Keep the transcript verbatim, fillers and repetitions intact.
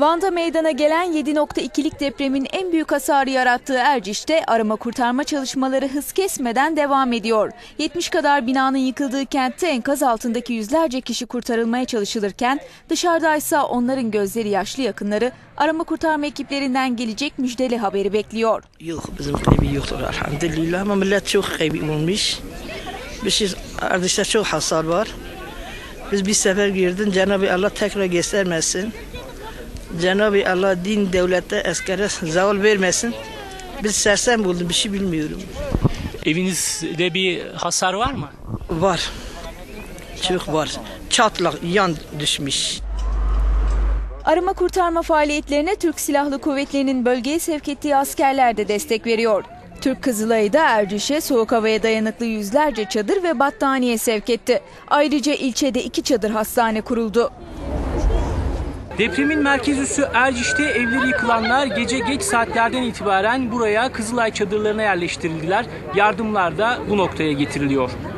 Van'da meydana gelen yedi nokta ikilik depremin en büyük hasarı yarattığı Erciş'te arama kurtarma çalışmaları hız kesmeden devam ediyor. yetmiş kadar binanın yıkıldığı kentte enkaz altındaki yüzlerce kişi kurtarılmaya çalışılırken dışarıdaysa onların gözleri yaşlı yakınları arama kurtarma ekiplerinden gelecek müjdeli haberi bekliyor. Yok, bizim kaybı yoktur elhamdülillah ama millet çok kaybı olmuş. Biz Erciş'te çok hasar var. Biz bir sefer girdin, Cenab-ı Allah tekrar göstermesin. Cenab-ı Allah din, devlette, askere zaval vermesin. Biz sersem buldum, bir şey bilmiyorum. Evinizde bir hasar var mı? Var. Çok var. Çatlak, yan düşmüş. Arama kurtarma faaliyetlerine Türk Silahlı Kuvvetleri'nin bölgeye sevk ettiği askerler de destek veriyor. Türk Kızılay'da Erciş'e soğuk havaya dayanıklı yüzlerce çadır ve battaniye sevk etti. Ayrıca ilçede iki çadır hastane kuruldu. Depremin merkez üssü Erciş'te evleri yıkılanlar gece geç saatlerden itibaren buraya Kızılay çadırlarına yerleştirildiler. Yardımlar da bu noktaya getiriliyor.